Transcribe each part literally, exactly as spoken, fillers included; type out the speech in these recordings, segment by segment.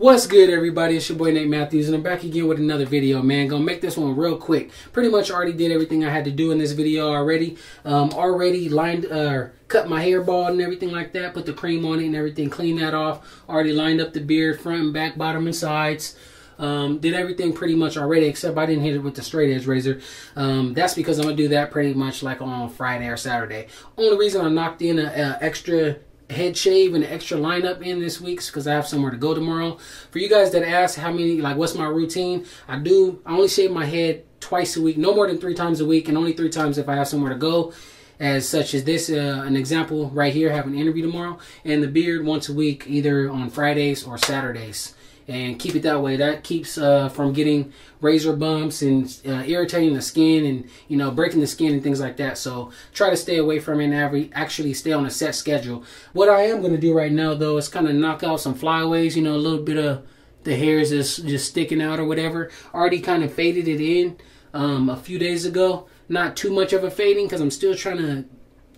What's good, everybody? It's your boy Nate Matthews, and I'm back again with another video, man. Gonna make this one real quick. Pretty much already did everything I had to do in this video already. Um, already lined, uh, cut my hair bald and everything like that. Put the cream on it and everything. Clean that off. Already lined up the beard, front and back, bottom and sides. Um, did everything pretty much already, except I didn't hit it with the straight edge razor. Um, that's because I'm gonna do that pretty much like on Friday or Saturday. Only reason I knocked in an extra head shave and extra lineup in this week's because I have somewhere to go tomorrow. For you guys that ask how many, like what's my routine, I do I only shave my head twice a week, no more than three times a week, and only three times if I have somewhere to go, as such as this, uh, an example right here, I have an interview tomorrow. And the beard once a week, either on Fridays or Saturdays, and keep it that way. That keeps uh, from getting razor bumps and uh, irritating the skin and, you know, breaking the skin and things like that. So try to stay away from it and actually stay on a set schedule. What I am going to do right now, though, is kind of knock out some flyaways, you know, a little bit of the hairs is just sticking out or whatever. Already kind of faded it in um, a few days ago. Not too much of a fading because I'm still trying to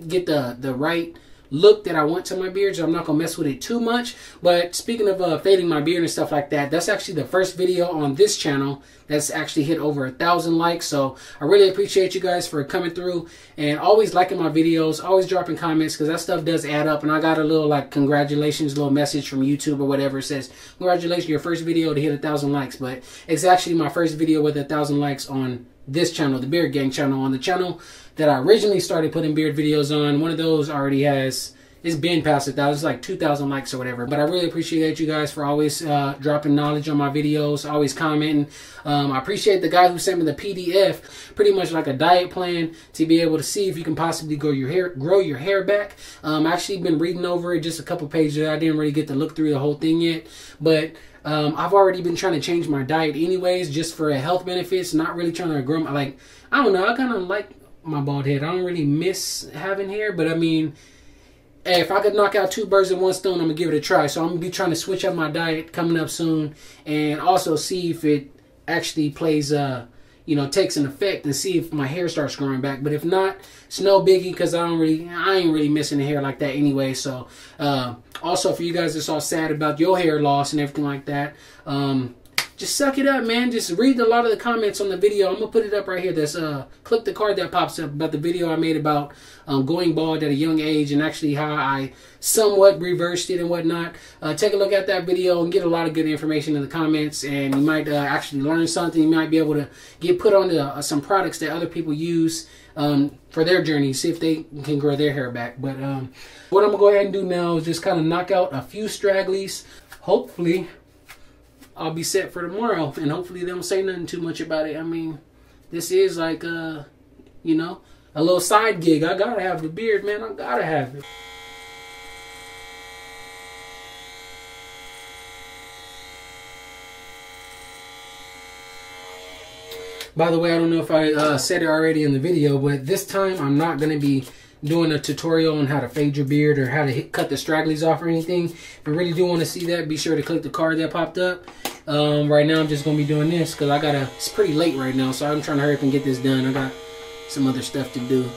get the, the right look that I want to my beard, so I'm not gonna mess with it too much. But speaking of uh, fading my beard and stuff like that, that's actually the first video on this channel that's actually hit over a thousand likes, so I really appreciate you guys for coming through and always liking my videos, always dropping comments, because that stuff does add up. And I got a little like congratulations, little message from YouTube or whatever. It says congratulations, your first video to hit a thousand likes, but it's actually my first video with a thousand likes on this channel, the Beard Gang channel, on the channel that I originally started putting beard videos on. One of those already has, it's been past a thousand, it's like two thousand likes or whatever. But I really appreciate you guys for always uh, dropping knowledge on my videos, always commenting. Um, I appreciate the guy who sent me the P D F, pretty much like a diet plan to be able to see if you can possibly grow your hair, grow your hair back. Um, I've actually been reading over it, just a couple pages. I didn't really get to look through the whole thing yet, but Um, I've already been trying to change my diet anyways, just for health benefits, not really trying to grow my, like, I don't know, I kind of like my bald head. I don't really miss having hair, but I mean, if I could knock out two birds in one stone, I'm going to give it a try. So I'm going to be trying to switch up my diet coming up soon, and also see if it actually plays, uh, you know, takes an effect, and see if my hair starts growing back. But if not, it's no biggie, because I don't really, I ain't really missing the hair like that anyway. So, uh, also for you guys that's all sad about your hair loss and everything like that, um, just suck it up, man. Just read a lot of the comments on the video. I'm gonna put it up right here. That's uh, click the card that pops up about the video I made about um, going bald at a young age, and actually how I somewhat reversed it and whatnot. Uh, take a look at that video and get a lot of good information in the comments, and you might uh, actually learn something. You might be able to get put on to, uh, some products that other people use um, for their journey, see if they can grow their hair back. But um, what I'm gonna go ahead and do now is just kind of knock out a few stragglies. Hopefully I'll be set for tomorrow, and hopefully they don't say nothing too much about it. I mean, this is like, uh, you know, a little side gig. I gotta have the beard, man. I gotta have it. By the way, I don't know if I uh, said it already in the video, but this time I'm not gonna be doing a tutorial on how to fade your beard or how to hit, cut the stragglies off or anything. If you really do want to see that, be sure to click the card that popped up. Um, right now I'm just going to be doing this because I got to, it's pretty late right now, so I'm trying to hurry up and get this done. I got some other stuff to do.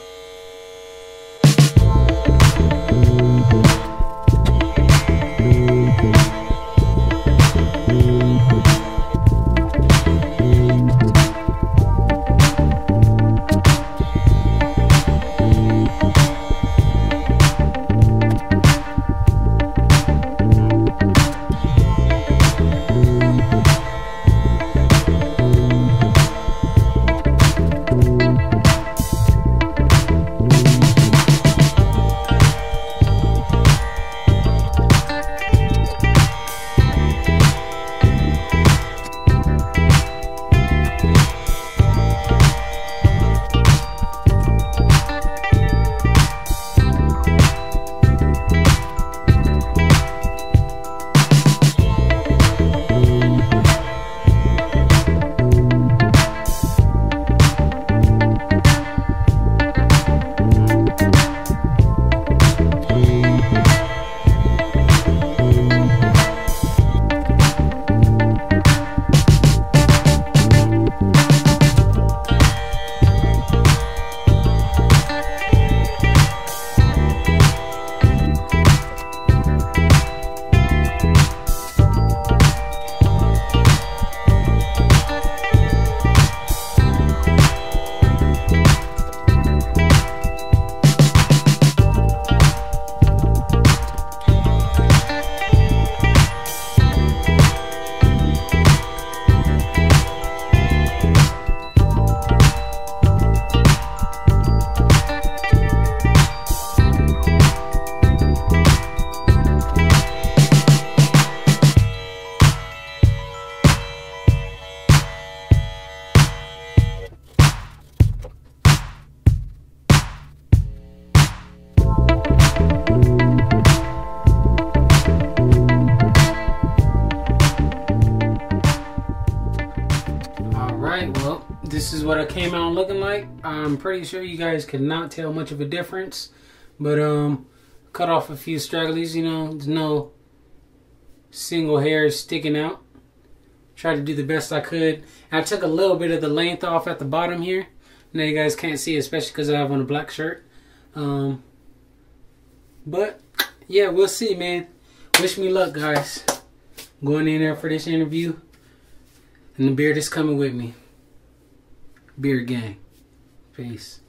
This is what I came out looking like. I'm pretty sure you guys could not tell much of a difference, but um, cut off a few stragglers, you know, there's no single hair sticking out. Tried to do the best I could. I took a little bit of the length off at the bottom here. Now you guys can't see, especially because I have on a black shirt. Um, but yeah, we'll see, man. Wish me luck, guys. Going in there for this interview, and the beard is coming with me. Beard Gang. Peace.